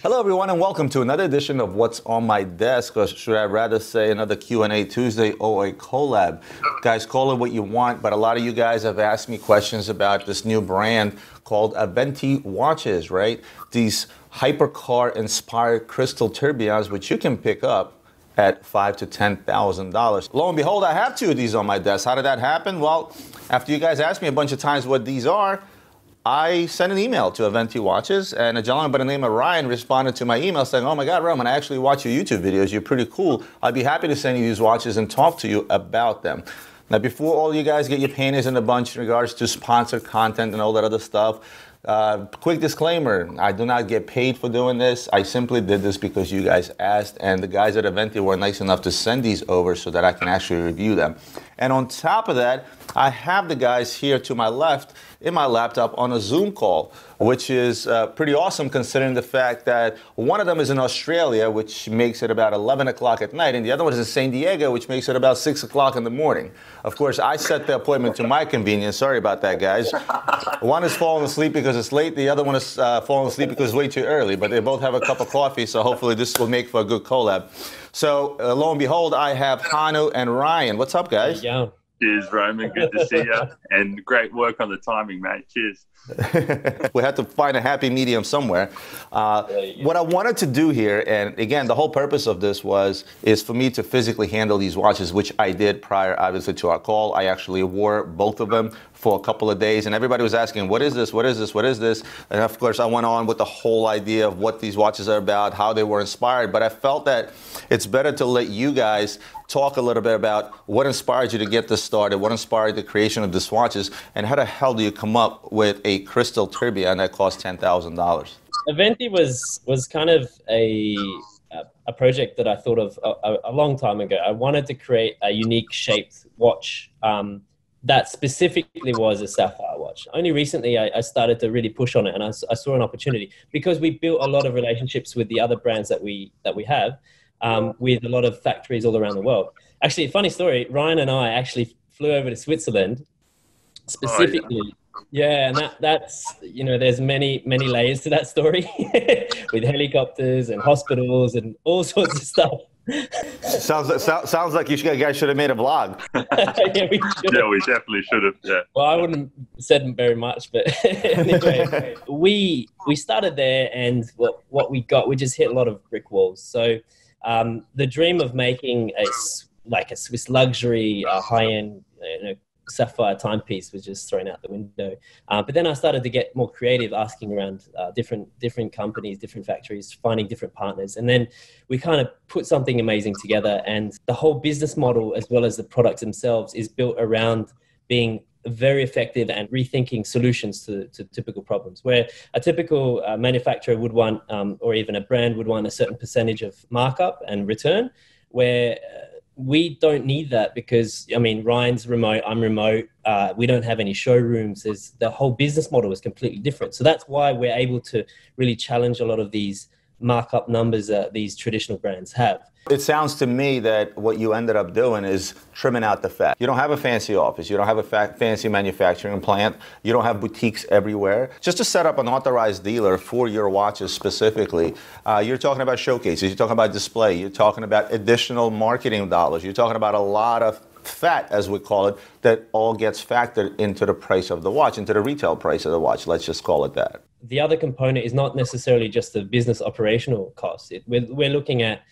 Hello everyone and welcome to another edition of What's on My Desk, or should I rather say another Q&A Tuesday or a collab. Guys, call it what you want, but a lot of you guys have asked me questions about this new brand called Aventi Watches, right? These hypercar inspired crystal tourbillons, which you can pick up at $5,000 to $10,000. Lo and behold, I have two of these on my desk. How did that happen? Well, after you guys asked me a bunch of times what these are, I sent an email to Aventi Watches, and a gentleman by the name of Ryan responded to my email saying, oh my God, Roman, I actually watch your YouTube videos. You're pretty cool. I'd be happy to send you these watches and talk to you about them. Now, before all you guys get your panties in a bunch in regards to sponsored content and all that other stuff, quick disclaimer, I do not get paid for doing this. I simply did this because you guys asked, and the guys at Aventi were nice enough to send these over so that I can actually review them. And on top of that, I have the guys here to my left in my laptop on a Zoom call, which is pretty awesome considering the fact that one of them is in Australia, which makes it about 11 o'clock at night, and the other one is in San Diego, which makes it about 6 o'clock in the morning. Of course, I set the appointment to my convenience. Sorry about that, guys. One is falling asleep because it's late. The other one is falling asleep because it's way too early, but they both have a cup of coffee, so hopefully this will make for a good collab. So, lo and behold, I have Hannu and Ryan. What's up, guys? Yeah. Cheers, Roman. Good to see you. And great work on the timing, mate. Cheers. We had to find a happy medium somewhere. What I wanted to do here, and again, the whole purpose of this is for me to physically handle these watches, which I did prior, obviously, to our call. I actually wore both of them for a couple of days, and everybody was asking, what is this? What is this? What is this? And of course, I went on with the whole idea of what these watches are about, how they were inspired, but I felt that it's better to let you guys talk a little bit about what inspired you to get this started, what inspired the creation of these watches, and how the hell do you come up with a crystal tourbillon that cost $10,000? Aventi was kind of a project that I thought of a long time ago. I wanted to create a unique shaped watch that specifically was a sapphire watch. Only recently I started to really push on it, and I saw an opportunity because we built a lot of relationships with the other brands that we have, with a lot of factories all around the world. Actually, funny story, Ryan and I actually flew over to Switzerland specifically. Oh, yeah. Yeah, and that's, you know, there's many layers to that story with helicopters and hospitals and all sorts of stuff. Sounds like you guys should have made a vlog. yeah, we definitely should have. Yeah. Well, I wouldn't have said very much, but anyway, we started there, and what we got, we just hit a lot of brick walls. So the dream of making a Swiss luxury, high-end, you know, sapphire timepiece was just thrown out the window. But then I started to get more creative, asking around different companies, different factories, finding different partners. And then we kind of put something amazing together. And the whole business model, as well as the products themselves, is built around being very effective and rethinking solutions to typical problems, where a typical manufacturer would want, or even a brand would want, a certain percentage of markup and return, where we don't need that because, I mean, Ryan's remote, I'm remote. We don't have any showrooms. The whole business model is completely different. So that's why we're able to really challenge a lot of these markup numbers that these traditional brands have. It sounds to me that what you ended up doing is trimming out the fat. You don't have a fancy office. You don't have a fancy manufacturing plant. You don't have boutiques everywhere. Just to set up an authorized dealer for your watches specifically, you're talking about showcases. You're talking about display. You're talking about additional marketing dollars. You're talking about a lot of fat, as we call it, that all gets factored into the price of the watch, into the retail price of the watch. Let's just call it that. The other component is not necessarily just the business operational cost. We're looking at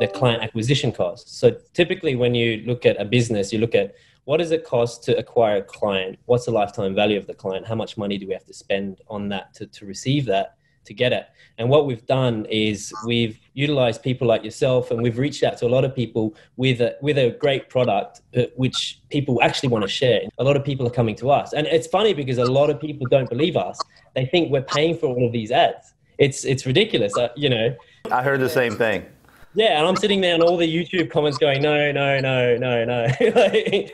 the client acquisition cost. So typically when you look at a business, you look at what does it cost to acquire a client? What's the lifetime value of the client? How much money do we have to spend on that to receive that, to get it? And what we've done is we've utilized people like yourself, and we've reached out to a lot of people with a great product, which people actually want to share. A lot of people are coming to us. And it's funny because a lot of people don't believe us. They think we're paying for all of these ads. It's ridiculous, you know. I heard the same thing. Yeah, and I'm sitting there, and all the YouTube comments going, no, no, no, no, no.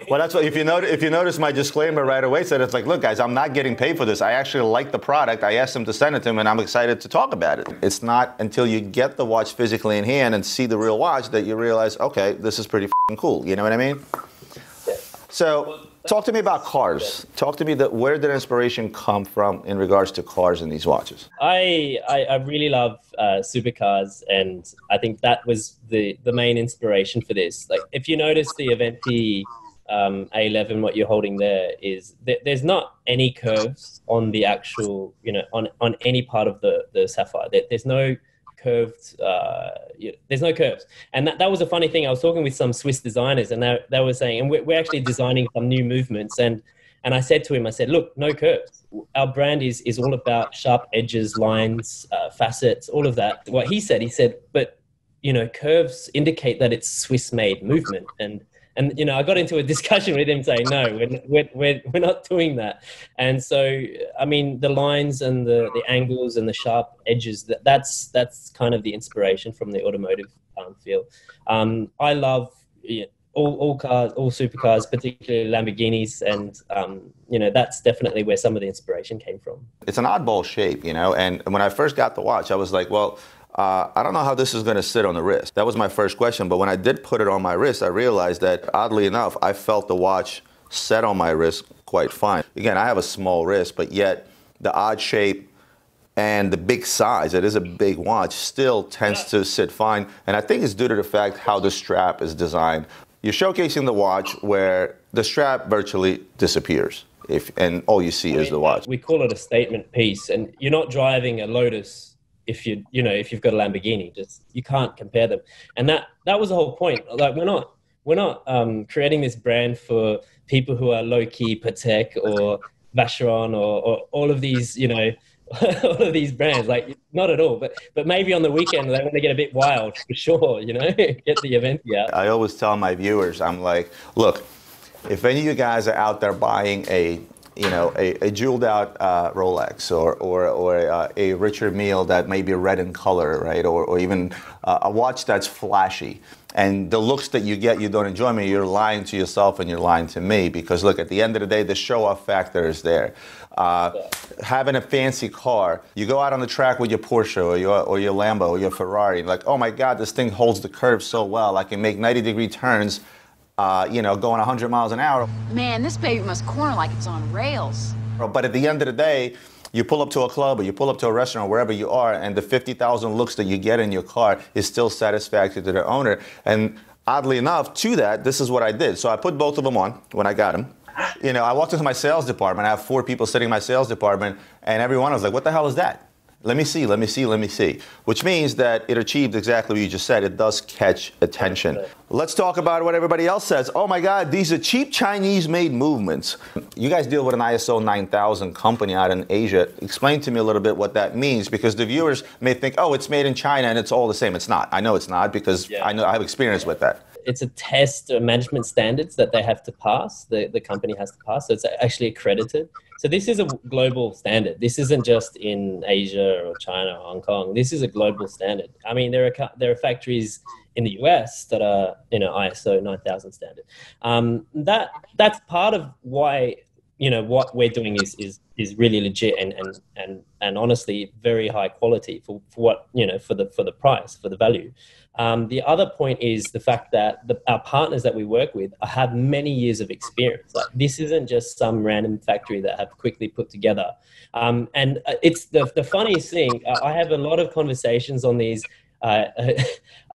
Well, that's what, if you notice, my disclaimer right away said, it's like, look, guys, I'm not getting paid for this. I actually like the product. I asked them to send it to me, and I'm excited to talk about it. It's not until you get the watch physically in hand and see the real watch that you realize, okay, this is pretty f***ing cool. You know what I mean? So talk to me about cars. Talk to me where did inspiration come from in regards to cars and these watches? I really love supercars, and I think that was the main inspiration for this. Like, if you notice the Aventi A11, what you're holding there is there's not any curves on the actual, you know, on any part of the sapphire. There's no curved, there's no curves. And that was a funny thing. I was talking with some Swiss designers, and they were saying, and we're actually designing some new movements. And I said to him, I said, look, no curves. Our brand is all about sharp edges, lines, facets, all of that. What he said, but, you know, curves indicate that it's Swiss made movement. And, you know, I got into a discussion with him saying, no, we're not doing that. And so, I mean, the lines and the angles and the sharp edges, that's kind of the inspiration from the automotive field. I love all cars, all supercars, particularly Lamborghinis. And, you know, that's definitely where some of the inspiration came from. It's an oddball shape, you know, and when I first got the watch, I was like, well, I don't know how this is going to sit on the wrist. That was my first question. But when I did put it on my wrist, I realized that, oddly enough, I felt the watch set on my wrist quite fine. Again, I have a small wrist, but yet the odd shape and the big size, it is a big watch, still tends to sit fine. And I think it's due to the fact how the strap is designed. You're showcasing the watch where the strap virtually disappears. And all you see is the watch. We call it a statement piece, and you're not driving a Lotus if you've got a Lamborghini. Just, you can't compare them. And that was the whole point. Like, we're not creating this brand for people who are low-key Patek or Vacheron or all of these, you know, all of these brands. Like, not at all. But maybe on the weekend they want to get a bit wild, for sure, you know, get the Aventi out. I always tell my viewers, I'm like, look, if any of you guys are out there buying a jeweled out Rolex or a Richard Mille that may be red in color, right? Or even a watch that's flashy. And the looks that you get, you don't enjoy me, you're lying to yourself and you're lying to me, because look, at the end of the day, the show-off factor is there. Having a fancy car, you go out on the track with your Porsche or your Lambo or your Ferrari, like, oh my God, this thing holds the curve so well. I can make 90-degree turns, you know, going 100 miles an hour. Man, this baby must corner like it's on rails. But at the end of the day, you pull up to a club or you pull up to a restaurant, wherever you are, and the 50,000 looks that you get in your car is still satisfactory to the owner. And oddly enough, to that, this is what I did. So I put both of them on when I got them. You know, I walked into my sales department. I have 4 people sitting in my sales department, and everyone was like, what the hell is that? Let me see. Which means that it achieved exactly what you just said. It does catch attention. Let's talk about what everybody else says. Oh my God, these are cheap Chinese-made movements. You guys deal with an ISO 9000 company out in Asia. Explain to me a little bit what that means, because the viewers may think, oh, it's made in China and it's all the same. It's not. I know it's not, because I have experience with that. It's a test of management standards that they have to pass, the company has to pass, so it's actually accredited. So this is a global standard. This isn't just in Asia or China or Hong Kong. This is a global standard. I mean, there are factories in the US that are, you know, ISO 9000 standard. That's part of why, you know, what we're doing is really legit and honestly very high quality for what, you know, for the price, for the value. The other point is the fact that our partners that we work with have many years of experience. Like, this isn't just some random factory that have quickly put together. And it's the funniest thing. I have a lot of conversations on these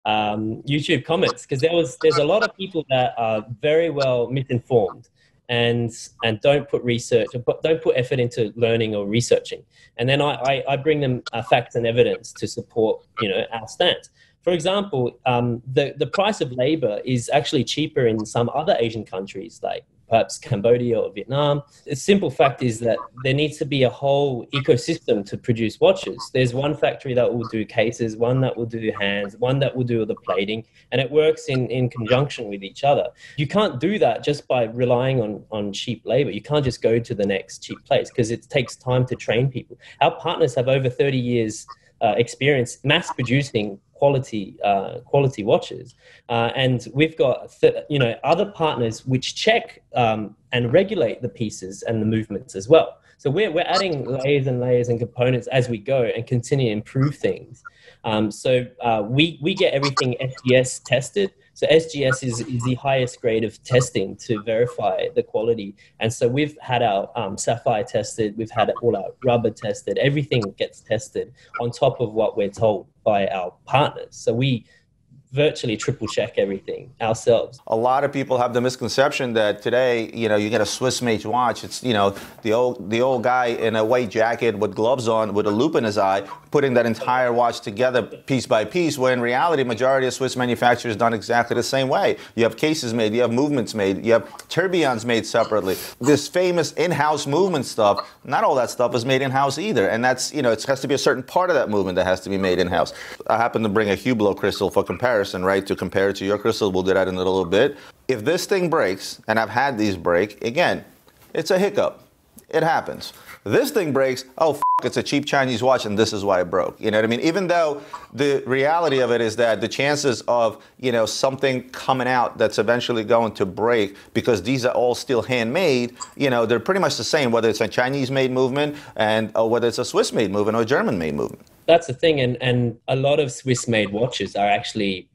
YouTube comments, because there's a lot of people that are very well misinformed and don't put research, don't put effort into learning or researching. And then I bring them facts and evidence to support, you know, our stance. For example, the price of labor is actually cheaper in some other Asian countries, like perhaps Cambodia or Vietnam. The simple fact is that there needs to be a whole ecosystem to produce watches. There's one factory that will do cases, one that will do hands, one that will do the plating, and it works in conjunction with each other. You can't do that just by relying on cheap labor. You can't just go to the next cheap place, because it takes time to train people. Our partners have over 30 years experience mass producing quality watches, and we've got other partners which check and regulate the pieces and the movements as well. So we're adding layers and layers and components as we go and continue to improve things. So we get everything SGS tested. So SGS is the highest grade of testing to verify the quality. And so we've had our sapphire tested, we've had all our rubber tested, everything gets tested on top of what we're told by our partners. So we virtually triple check everything ourselves. A lot of people have the misconception that today, you know, you get a Swiss made watch, it's, you know, the old guy in a white jacket with gloves on with a loop in his eye putting that entire watch together piece by piece, where in reality majority of Swiss manufacturers done exactly the same way. You have cases made, you have movements made, you have tourbillons made separately. This famous in-house movement stuff, not all that stuff is made in-house either, and that's, you know, it has to be a certain part of that movement that has to be made in-house. I happen to bring a Hublot crystal for comparison, right, to compare it to your crystal. We'll do that in a little bit. If this thing breaks, and I've had these break, again, it's a hiccup. It happens. This thing breaks, oh, it's a cheap Chinese watch, and this is why it broke. You know what I mean? Even though the reality of it is that the chances of, you know, something coming out that's eventually going to break, because these are all still handmade, you know, they're pretty much the same, whether it's a Chinese-made movement and or whether it's a Swiss-made movement or a German-made movement. That's the thing, and a lot of Swiss-made watches are actually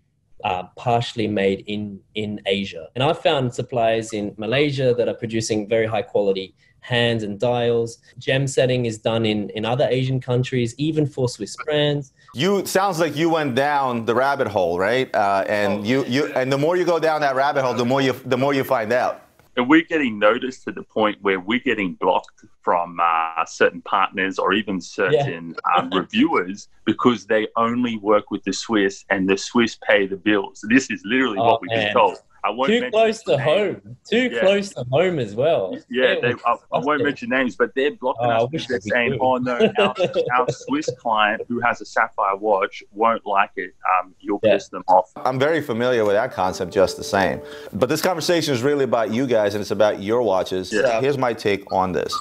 partially made in Asia. And I've found suppliers in Malaysia that are producing very high quality hands and dials. Gem setting is done in other Asian countries, even for Swiss brands. You sounds like you went down the rabbit hole, right? And the more you go down that rabbit hole, the more you find out. And we're getting noticed to the point where we're getting blocked from certain partners or even certain reviewers, because they only work with the Swiss and the Swiss pay the bills. This is literally what we've been told. I won't mention close to home. Too close to home as well. Yeah, I won't mention names, but they're blocking us because they're saying, oh, no, our Swiss client who has a sapphire watch won't like it. You'll piss them off. I'm very familiar with that concept just the same. But this conversation is really about you guys, and it's about your watches. Yeah. Here's my take on this.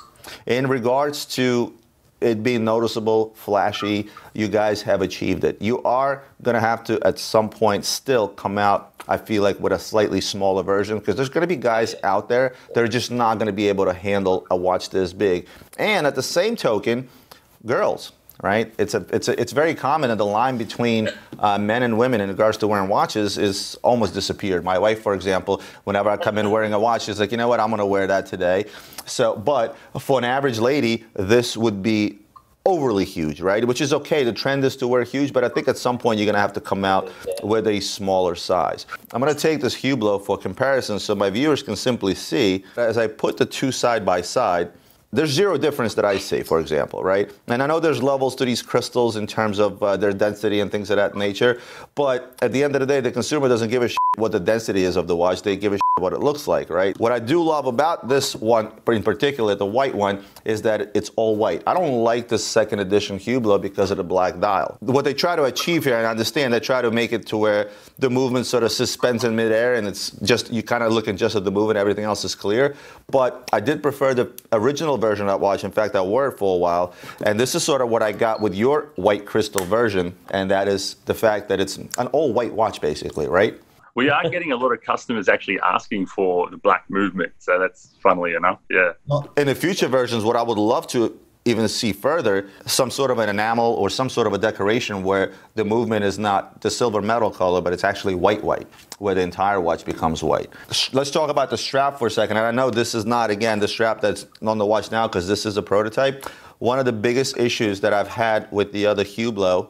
In regards to it being noticeable, flashy, you guys have achieved it. You are going to have to, at some point, still come out, I feel like, with a slightly smaller version, because there's going to be guys out there that are just not going to be able to handle a watch this big. And at the same token, girls, right? It's very common that the line between men and women in regards to wearing watches is almost disappeared. My wife, for example, whenever I come in wearing a watch, she's like, you know what, I'm going to wear that today. So, but for an average lady, this would be overly huge, right? Which is okay. The trend is to wear huge, but I think at some point you're going to have to come out with a smaller size. I'm going to take this Hublot for comparison so my viewers can simply see. As I put the two side by side, there's zero difference that I see, for example, right? And I know there's levels to these crystals in terms of their density and things of that nature, but at the end of the day, the consumer doesn't give a shit what the density is of the watch. They give a shit what it looks like, right? What I do love about this one, in particular, the white one, is that it's all white. I don't like the second edition Hublot because of the black dial. What they try to achieve here, and I understand they try to make it to where the movement sort of suspends in midair, and it's just, you kind of looking just at the movement, everything else is clear. But I did prefer the original version of that watch. In fact, I wore it for a while, and this is sort of what I got with your white crystal version, and that is the fact that it's an all-white watch, basically, right? We are getting a lot of customers actually asking for the black movement, so that's funnily enough, yeah. In the future versions, what I would love to even see further, some sort of an enamel or some sort of a decoration where the movement is not the silver metal color, but it's actually white, where the entire watch becomes white. Let's talk about the strap for a second. And I know this is not, again, the strap that's on the watch now, because this is a prototype. One of the biggest issues that I've had with the other Hublot,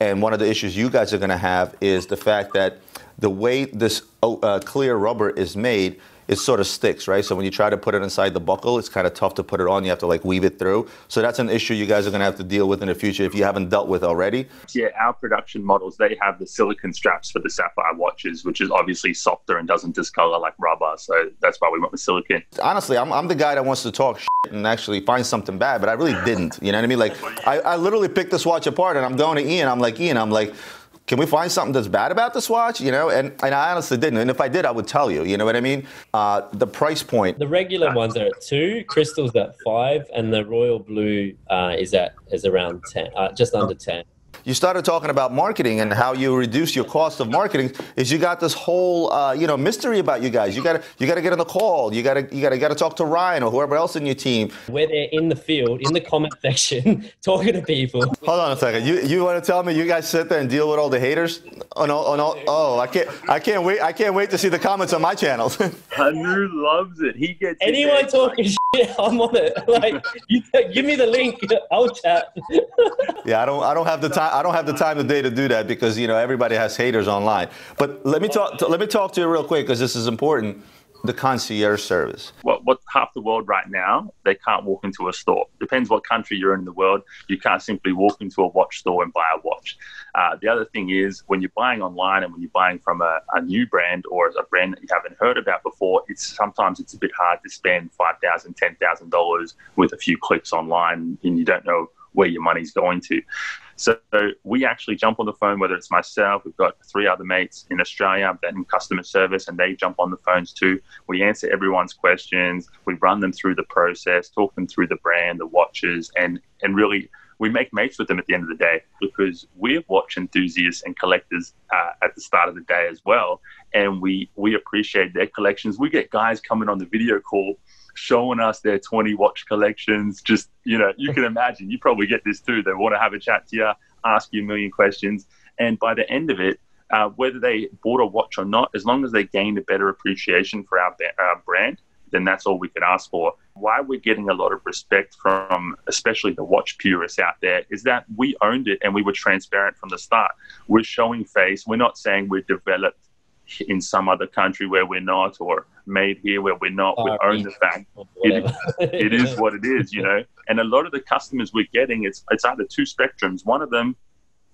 and one of the issues you guys are going to have, is the fact that the way this clear rubber is made, it sort of sticks, right? So when you try to put it inside the buckle, it's kind of tough to put it on. You have to like weave it through. So that's an issue you guys are going to have to deal with in the future if you haven't dealt with already. Yeah, our production models, they have the silicone straps for the sapphire watches, which is obviously softer and doesn't discolor like rubber. So that's why we went with silicone. Honestly, I'm the guy that wants to talk shit and actually find something bad, but I really didn't. You know what I mean? Like I literally picked this watch apart, and I'm going to Ian, I'm like, can we find something that's bad about this watch? You know, and I honestly didn't. And if I did, I would tell you, you know what I mean? The price point. The regular ones are at $2, Crystal's at $5, and the Royal Blue is around 10, just under 10. you started talking about marketing and how you reduce your cost of marketing. Is you got this whole mystery about you guys. You gotta get on the call. You gotta talk to Ryan or whoever else in your team. We're there in the field, in the comment section, talking to people. Hold on a second. You want to tell me you guys sit there and deal with all the haters? Oh, I can't wait to see the comments on my channel. Hannu loves it. He gets anyone talking shit, I'm on it. Like, you give me the link, I'll chat. Yeah, I don't have the time. I don't have the time today to do that because, you know, everybody has haters online. But let me talk to you real quick because this is important. The concierge service. What half the world right now, they can't walk into a store. Depends what country you're in the world. You can't simply walk into a watch store and buy a watch. The other thing is when you're buying online and when you're buying from a new brand or a brand that you haven't heard about before, sometimes it's a bit hard to spend $5,000, $10,000 with a few clicks online and you don't know where your money's going to. So we actually jump on the phone, whether it's myself, we've got three other mates in Australia that in customer service, and they jump on the phones too. We answer everyone's questions. We run them through the process, talk them through the brand, the watches, and really we make mates with them at the end of the day because we're watch enthusiasts and collectors at the start of the day as well. And we appreciate their collections. We get guys coming on the video call showing us their 20 watch collections. Just, you know, you can imagine, you probably get this too. They want to have a chat to you, ask you a million questions. And by the end of it, whether they bought a watch or not, as long as they gained a better appreciation for our brand, then that's all we could ask for. Why we're getting a lot of respect from especially the watch purists out there is that we owned it and we were transparent from the start. We're showing face. We're not saying we're developed in some other country where we're not, or made here where we're not. We own the fact it is what it is, you know. And a lot of the customers we're getting, it's either two spectrums. One of them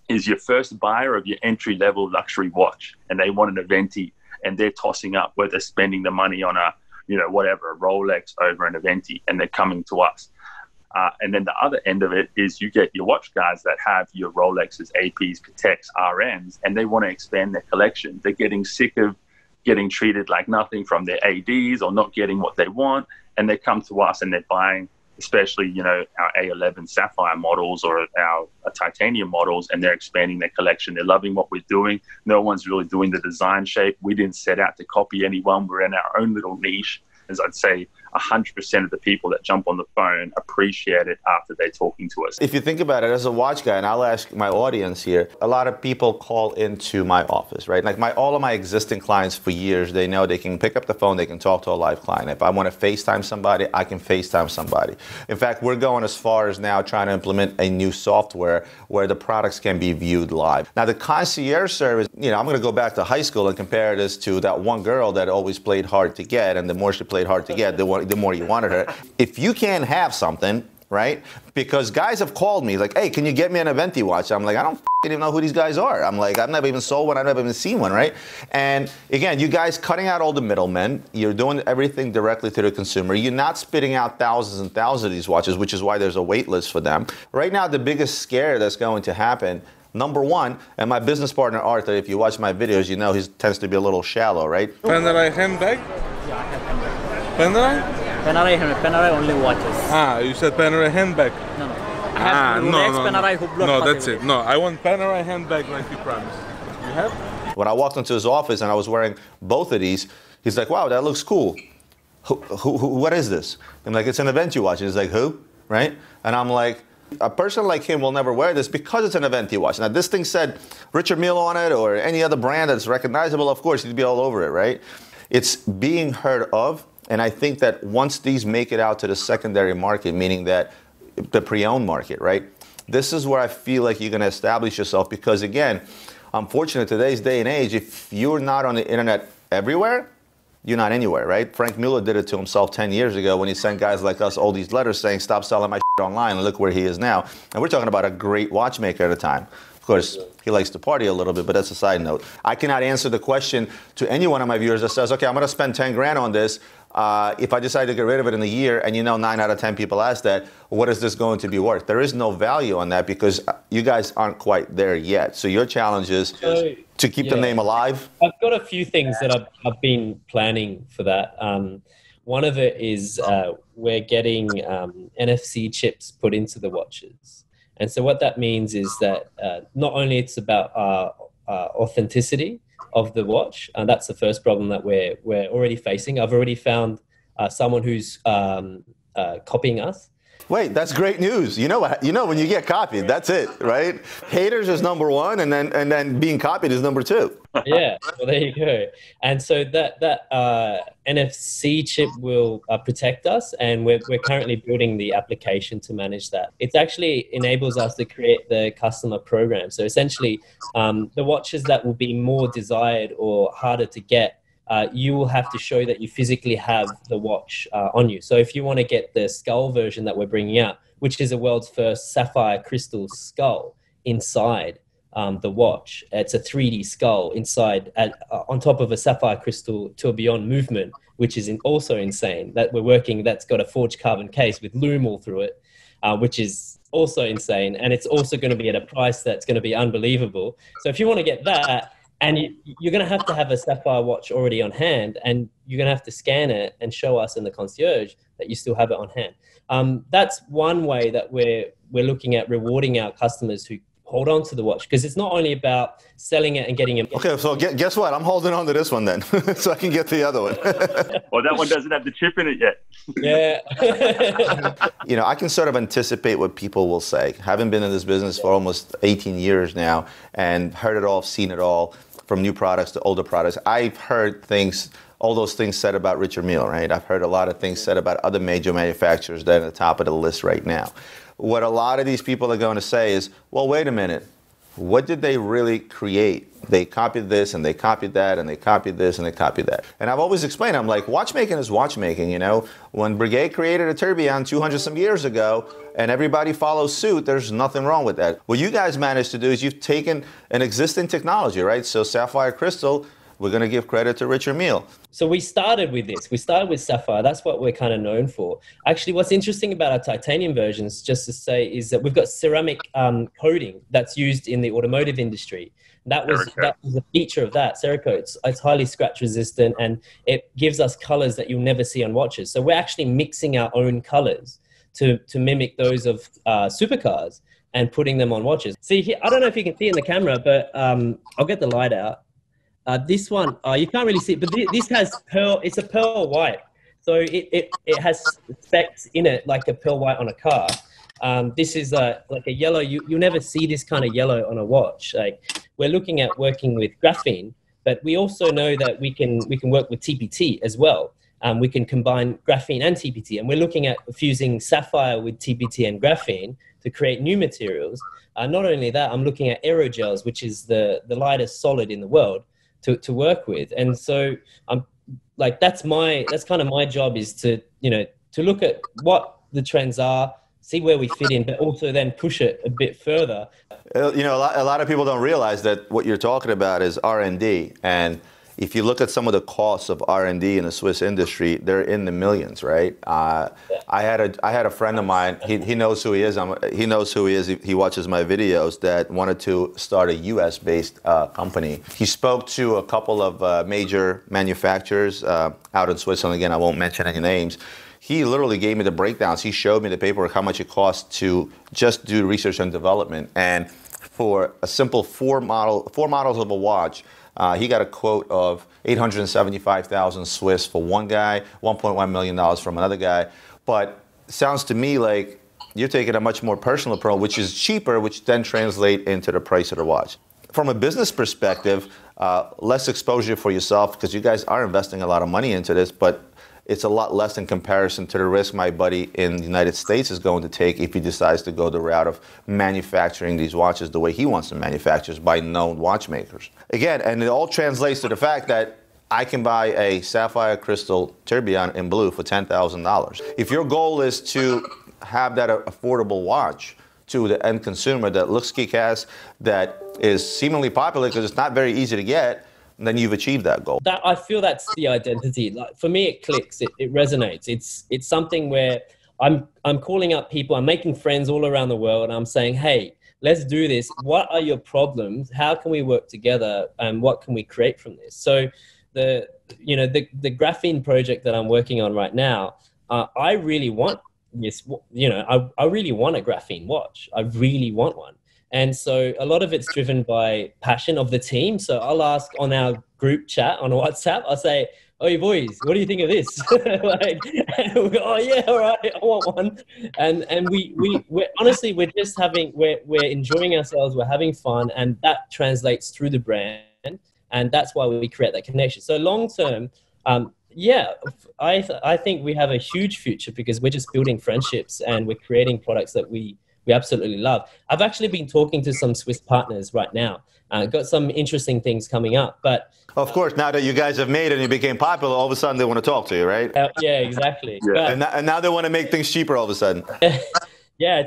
is your first buyer of your entry-level luxury watch, and they want an Aventi, and they're tossing up whether they're spending the money on a, you know, whatever, a Rolex over an Aventi, and they're coming to us. And then the other end of it is you get your watch guys that have your Rolexes, APs, Pateks, RMs, and they want to expand their collection. They're getting sick of getting treated like nothing from their ADs or not getting what they want. And they come to us and they're buying, especially, you know, our A11 Sapphire models or our titanium models, and they're expanding their collection. They're loving what we're doing. No one's really doing the design shape. We didn't set out to copy anyone. We're in our own little niche. As I'd say, 100% of the people that jump on the phone appreciate it after they're talking to us. If you think about it, as a watch guy, and I'll ask my audience here, a lot of people call into my office, right? Like all of my existing clients for years, they know they can pick up the phone, they can talk to a live client. If I want to FaceTime somebody, I can FaceTime somebody. In fact, we're going as far as now trying to implement a new software where the products can be viewed live. Now, the concierge service, you know, I'm going to go back to high school and compare this to that one girl that always played hard to get, and the more she played hard to get, the more you wanted her. If you can't have something, right? Because guys have called me like, hey, can you get me an Aventi watch? I'm like, I don't even know who these guys are. I'm like, I've never even sold one. I've never even seen one, right? And again, you guys cutting out all the middlemen. You're doing everything directly to the consumer. You're not spitting out thousands and thousands of these watches, which is why there's a wait list for them. Right now, the biggest scare that's going to happen, number one, and my business partner, Arthur, if you watch my videos, you know he tends to be a little shallow, right? Panerai handbag? Yeah, I have handbag. Panerai? Panerai only watches. Ah, you said Panerai handbag? No, no. I have Rolex, Panerai, Hublot. No, that's it. No, I want Panerai handbag like you promised. You have? When I walked into his office and I was wearing both of these, he's like, wow, that looks cool. What is this? I'm like, it's an Aventi watch. He's like, who? Right? And I'm like, a person like him will never wear this because it's an Aventi watch. Now, this thing said Richard Mille on it or any other brand that's recognizable, of course, he'd be all over it, right? It's being heard of. And I think that once these make it out to the secondary market, meaning that the pre-owned market, right? This is where I feel like you're going to establish yourself because, again, unfortunately, today's day and age, if you're not on the internet everywhere, you're not anywhere, right? Frank Mueller did it to himself 10 years ago when he sent guys like us all these letters saying, stop selling my shit online, and look where he is now. And we're talking about a great watchmaker at a time. Of course, he likes to party a little bit, but that's a side note. I cannot answer the question to any one of my viewers that says, okay, I'm going to spend 10 grand on this. If I decide to get rid of it in a year, and you know 9 out of 10 people ask that, what is this going to be worth? There is no value on that because you guys aren't quite there yet. So your challenge is to keep the name alive. I've got a few things that I've been planning for that. One of it is we're getting NFC chips put into the watches. And so what that means is that not only it's about authenticity of the watch, and that's the first problem that we're already facing. I've already found someone who's copying us. Wait, that's great news. You know when you get copied, that's it, right? Haters is number one, and then being copied is number two. Yeah, well, there you go. And so that NFC chip will protect us, and we're currently building the application to manage that. It actually enables us to create the customer program. So essentially, the watches that will be more desired or harder to get, you will have to show that you physically have the watch on you. So if you want to get the skull version that we're bringing out, which is the world's first sapphire crystal skull inside the watch, it's a 3D skull inside on top of a sapphire crystal tourbillon movement, which is also insane. That we're working, that's got a forged carbon case with lume all through it, which is also insane. And it's also going to be at a price that's going to be unbelievable. So if you want to get that, and you're going to have a sapphire watch already on hand, and you're going to have to scan it and show us in the concierge that you still have it on hand. That's one way that we're looking at rewarding our customers who hold on to the watch, because it's not only about selling it and getting it. Okay, so guess what? I'm holding on to this one then, so I can get the other one. Well, that one doesn't have the chip in it yet. Yeah. I can sort of anticipate what people will say. Having been in this business for almost 18 years now and heard it all, seen it all, from new products to older products. I've heard things, all those things said about Richard Mille, right? I've heard a lot of things said about other major manufacturers that are at the top of the list right now. What a lot of these people are going to say is, well, wait a minute, what did they really create? They copied this and they copied that and they copied this and they copied that. And I've always explained, I'm like, watchmaking is watchmaking, When Breguet created a tourbillon 200 some years ago and everybody follows suit, there's nothing wrong with that. What you guys managed to do is you've taken an existing technology, right? So sapphire crystal, we're going to give credit to Richard Mille. So we started with this. We started with sapphire. That's what we're kind of known for. Actually, what's interesting about our titanium versions, just to say, is that we've got ceramic coating that's used in the automotive industry. That was a feature of that, Cerakote. It's highly scratch resistant, and it gives us colors that you'll never see on watches. So we're actually mixing our own colors to mimic those of supercars and putting them on watches. See, here, I don't know if you can see in the camera, but I'll get the light out. This one, you can't really see it, but this has pearl, it's a pearl white. So it has specs in it, like a pearl white on a car. This is like a yellow, you'll never see this kind of yellow on a watch. Like, we're looking at working with graphene, but we also know that we can work with TPT as well. We can combine graphene and TPT, and we're looking at fusing sapphire with TPT and graphene to create new materials. Not only that, I'm looking at aerogels, which is the lightest solid in the world, to work with. And so I'm like, that's kind of my job, is to look at what the trends are, see where we fit in, but also then push it a bit further. A lot of people don't realize that what you're talking about is R&D. And if you look at some of the costs of R&D in the Swiss industry, they're in the millions, right? I had a friend of mine, he knows who he is. He watches my videos, that wanted to start a US-based company. He spoke to a couple of major manufacturers out in Switzerland. Again, I won't mention any names. He literally gave me the breakdowns. He showed me the paperwork, how much it costs to just do research and development. And for a simple four models of a watch, he got a quote of 875,000 Swiss for one guy, $1.1 million from another guy. But sounds to me like you're taking a much more personal approach, which is cheaper, which then translates into the price of the watch. From a business perspective, less exposure for yourself, because you guys are investing a lot of money into this, but it's a lot less in comparison to the risk my buddy in the United States is going to take if he decides to go the route of manufacturing these watches the way he wants them manufactured by known watchmakers. Again, and it all translates to the fact that I can buy a sapphire crystal tourbillon in blue for $10,000. If your goal is to have that affordable watch to the end consumer that looks kick-ass, that is seemingly popular because it's not very easy to get, and then you've achieved that goal. I feel that's the identity. Like, for me, it clicks. It resonates. It's something where I'm calling up people. I'm making friends all around the world. And I'm saying, hey, let's do this. What are your problems? How can we work together? And what can we create from this? So, the graphene project that I'm working on right now, I really want Yes, you know, I really want a graphene watch. I really want one. And so a lot of it's driven by passion of the team. So I'll ask on our group chat on WhatsApp, I'll say, "Hey boys, what do you think of this?" Like, and we'll go, "Oh yeah, all right, I want one." And we're honestly, we're enjoying ourselves. We're having fun, and that translates through the brand, and that's why we create that connection. So long term, yeah, I think we have a huge future because we're just building friendships and we're creating products that we absolutely love. I've actually been talking to some Swiss partners right now. Got some interesting things coming up. But of course, now that you guys have made it and you became popular, all of a sudden they want to talk to you, right? Yeah, exactly. Yeah. But, and now they want to make things cheaper all of a sudden. Yeah,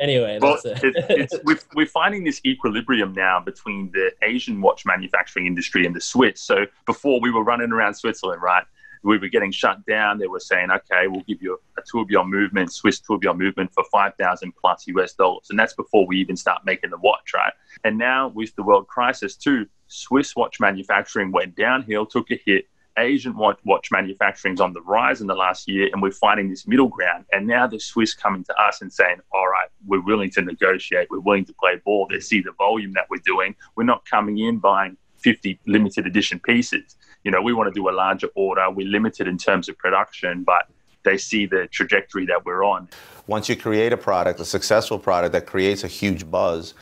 anyway. Well, that's it. We're finding this equilibrium now between the Asian watch manufacturing industry and the Swiss. So before we were running around Switzerland, right? We were getting shut down. They were saying, okay, we'll give you a tourbillon movement, Swiss tourbillon movement for $5,000+ US. And that's before we even start making the watch, right? And now with the world crisis too, Swiss watch manufacturing went downhill, took a hit. Asian watch manufacturing's on the rise in the last year, and we're finding this middle ground. And now the Swiss coming to us and saying, all right, we're willing to negotiate. We're willing to play ball. They see the volume that we're doing. We're not coming in buying 50 limited edition pieces. You know, we want to do a larger order. We're limited in terms of production, but they see the trajectory that we're on. Once you create a product, a successful product that creates a huge buzz,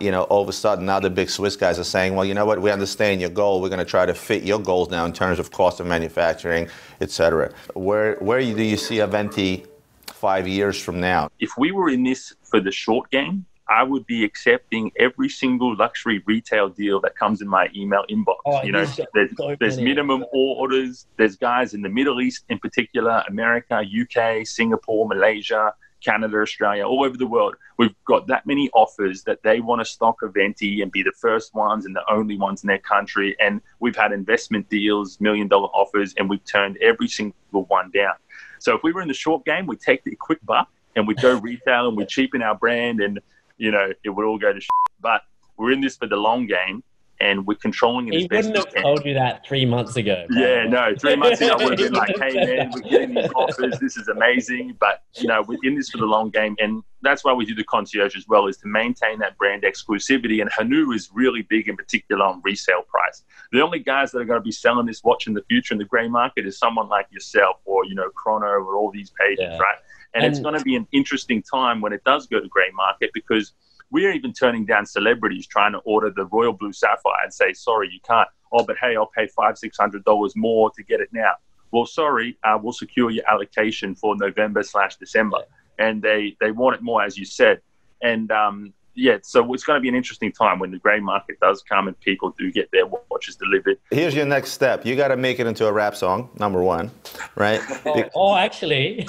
you know, all of a sudden now the big Swiss guys are saying, well, you know what, we understand your goal. We're going to try to fit your goals now in terms of cost of manufacturing, et cetera. Where do you see Aventi 5 years from now? If we were in this for the short game, I would be accepting every single luxury retail deal that comes in my email inbox. Oh, you know, there's minimum orders. There's guys in the Middle East in particular, America, UK, Singapore, Malaysia, Canada, Australia, all over the world. We've got that many offers that they want to stock Aventi and be the first ones and the only ones in their country. And we've had investment deals, $1 million offers, and we've turned every single one down. So if we were in the short game, we take the quick buck and we go retail and we cheapen our brand and, you know, it would all go to shit. But we're in this for the long game, and we're controlling it as best we can. He wouldn't have told you that 3 months ago. Yeah, no, 3 months ago I would have been like, hey, man, we're getting these offers. This is amazing. But, you know, we're in this for the long game, and that's why we do the concierge as well, is to maintain that brand exclusivity. And Hannu is really big in particular on resale price. The only guys that are going to be selling this watch in the future in the grey market is someone like yourself or, you know, Chrono or all these pages, yeah, right? And it's going to be an interesting time when it does go to grey market, because we're even turning down celebrities trying to order the Royal Blue Sapphire and say, sorry, you can't. Oh, but hey, I'll pay $500-600 more to get it now. Well, sorry, we'll secure your allocation for November/December. Yeah. And they want it more, as you said. And yeah, so it's going to be an interesting time when the grey market does come and people do get their watches delivered. Here's your next step. You got to make it into a rap song, number one, right? Oh, actually.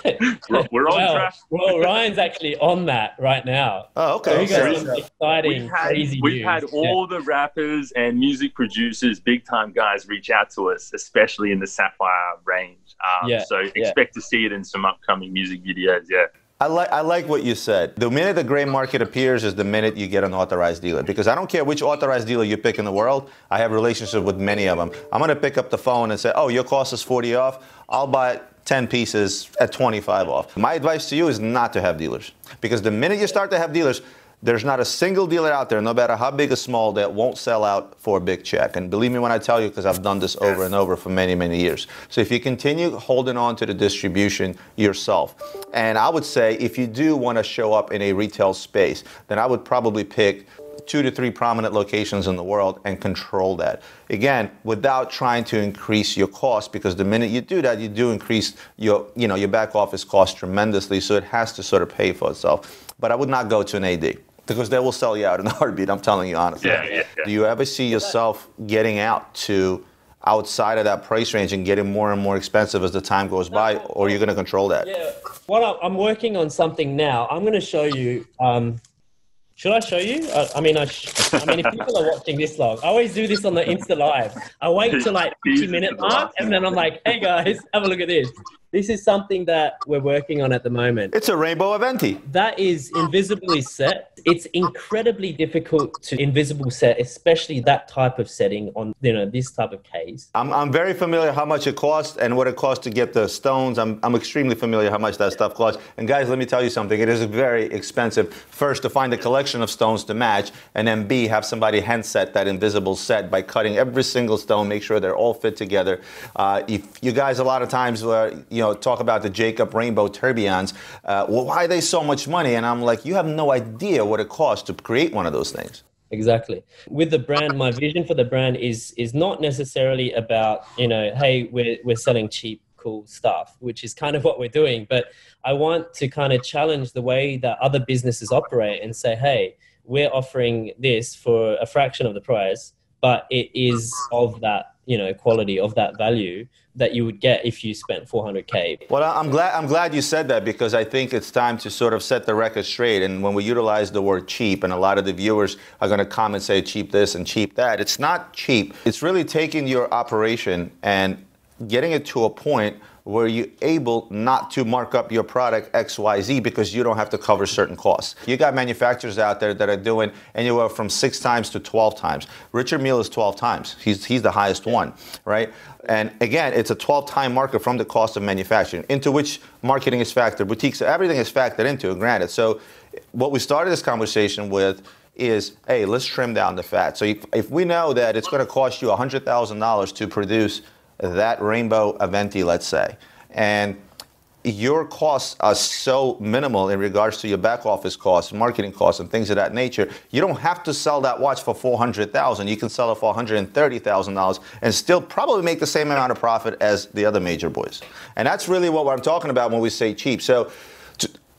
We're on track. Well, Ryan's actually on that right now. Oh, okay. So we got some exciting, crazy news. We've had all the rappers and music producers, big-time guys, reach out to us, especially in the Sapphire range. So expect to see it in some upcoming music videos, yeah. I like what you said. The minute the gray market appears is the minute you get an authorized dealer, because I don't care which authorized dealer you pick in the world. I have relationships with many of them. I'm going to pick up the phone and say, oh, your cost is 40 off. I'll buy 10 pieces at 25 off. My advice to you is not to have dealers, because the minute you start to have dealers, there's not a single dealer out there, no matter how big or small, that won't sell out for a big check. And believe me when I tell you, because I've done this over and over for many, many years. So if you continue holding on to the distribution yourself, and I would say if you do want to show up in a retail space, then I would probably pick 2 to 3 prominent locations in the world and control that. Again, without trying to increase your cost, because the minute you do that, you do increase your back office cost tremendously. So it has to sort of pay for itself. But I would not go to an AD, because they will sell you out in a heartbeat, I'm telling you honestly. Yeah. Do you ever see yourself getting out to outside of that price range and getting more and more expensive as the time goes by, or are you going to control that? Yeah, well, I'm working on something now. I'm going to show you, should I show you? I mean, if people are watching this long, I always do this on the Insta Live. I wait till like 50-minute mark, and then I'm like, hey guys, have a look at this. This is something that we're working on at the moment. It's a rainbow Aventi. That is invisibly set. It's incredibly difficult to invisible set, especially that type of setting on, you know, this type of case. I'm very familiar how much it costs and what it costs to get the stones. I'm extremely familiar how much that stuff costs. And guys, let me tell you something. It is very expensive, first, to find a collection of stones to match, and then B, have somebody hand set that invisible set by cutting every single stone, make sure they're all fit together. If you guys a lot of times you know, talk about the Jacob rainbow tourbillons, well, why are they so much money? And I'm like, you have no idea what it costs to create one of those things. Exactly. With the brand, my vision for the brand is not necessarily about, you know, hey, we're selling cheap, cool stuff, which is kind of what we're doing. But I want to kind of challenge the way that other businesses operate and say, hey, we're offering this for a fraction of the price, but it is of that, you know, quality, of that value that you would get if you spent $400K. Well, I'm glad you said that, because I think it's time to sort of set the record straight. And when we utilize the word cheap, and a lot of the viewers are going to come and say cheap this and cheap that, it's not cheap. It's really taking your operation and getting it to a point where you're able not to mark up your product XYZ because you don't have to cover certain costs. You got manufacturers out there that are doing anywhere from 6 times to 12 times. Richard Mille is 12 times. He's the highest one, right? And again, it's a 12-time marker from the cost of manufacturing, into which marketing is factored, boutiques, everything is factored into, granted. So what we started this conversation with is, hey, let's trim down the fat. So if we know that it's gonna cost you $100,000 to produce that rainbow Aventi, let's say, and your costs are so minimal in regards to your back office costs, marketing costs, and things of that nature, you don't have to sell that watch for $400,000. You can sell it for $130,000 and still probably make the same amount of profit as the other major boys. And that's really what I'm talking about when we say cheap. So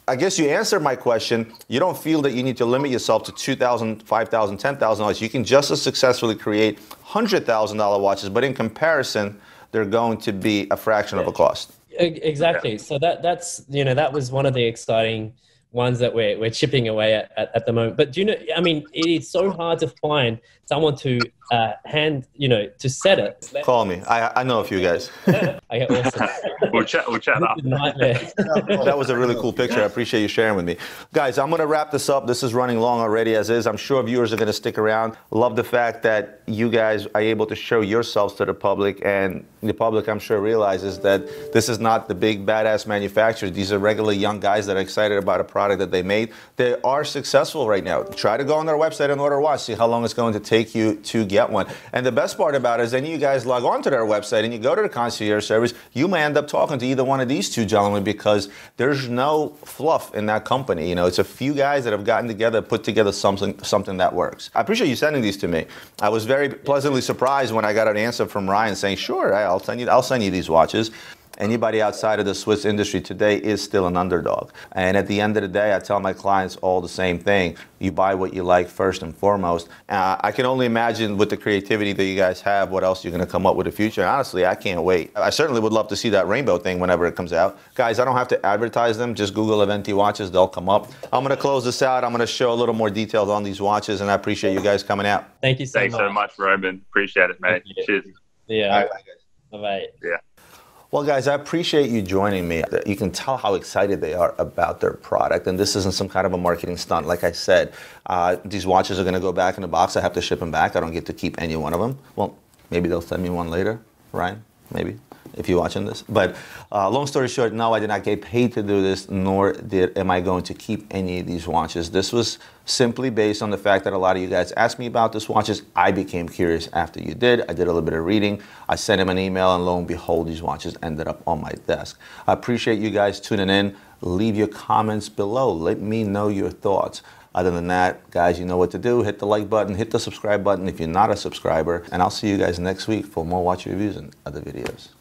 I guess you answered my question. You don't feel that you need to limit yourself to $2,000, $5,000, $10,000. You can just as successfully create $100,000 watches, but in comparison, they're going to be a fraction of a cost. Exactly. So that's, you know, that was one of the exciting ones that we're chipping away at the moment. But do you know, I mean, it is so hard to find someone to you know, to set it. Call me. I know a few guys. Okay, awesome. We'll chat up. That was a really cool picture. I appreciate you sharing with me. Guys, I'm going to wrap this up. This is running long already as is. I'm sure viewers are going to stick around. Love the fact that you guys are able to show yourselves to the public, and the public, I'm sure, realizes that this is not the big badass manufacturers. These are regular young guys that are excited about a product that they made. They are successful right now. Try to go on their website and order a watch. See how long it's going to take you to get one. And the best part about it is then you guys log on to their website and you go to the concierge service, you may end up talking to either one of these two gentlemen, because there's no fluff in that company. You know, it's a few guys that have gotten together, put together something that works. I appreciate you sending these to me. I was very pleasantly surprised when I got an answer from Ryan saying, sure, I'll send you these watches. Anybody outside of the Swiss industry today is still an underdog. And at the end of the day, I tell my clients all the same thing. You buy what you like first and foremost. I can only imagine with the creativity that you guys have, what else you're going to come up with in the future. And honestly, I can't wait. I certainly would love to see that rainbow thing whenever it comes out. Guys, I don't have to advertise them. Just Google Aventi watches. They'll come up. I'm going to close this out. I'm going to show a little more details on these watches, and I appreciate you guys coming out. Thank you so much. Thanks so much, Roman. Appreciate it, mate. Cheers. Yeah. All right. Bye-bye. Yeah. Well, guys, I appreciate you joining me. You can tell how excited they are about their product, and this isn't some kind of a marketing stunt. Like I said, these watches are going to go back in the box. I have to ship them back. I don't get to keep any one of them. Well, maybe they'll send me one later, Ryan, maybe, if you're watching this. But long story short, no, I did not get paid to do this, nor am I going to keep any of these watches. This was simply based on the fact that a lot of you guys asked me about these watches. I became curious after you did. I did a little bit of reading. I sent him an email, and lo and behold, these watches ended up on my desk. I appreciate you guys tuning in. Leave your comments below. Let me know your thoughts. Other than that, guys, you know what to do. Hit the like button, hit the subscribe button if you're not a subscriber, and I'll see you guys next week for more watch reviews and other videos.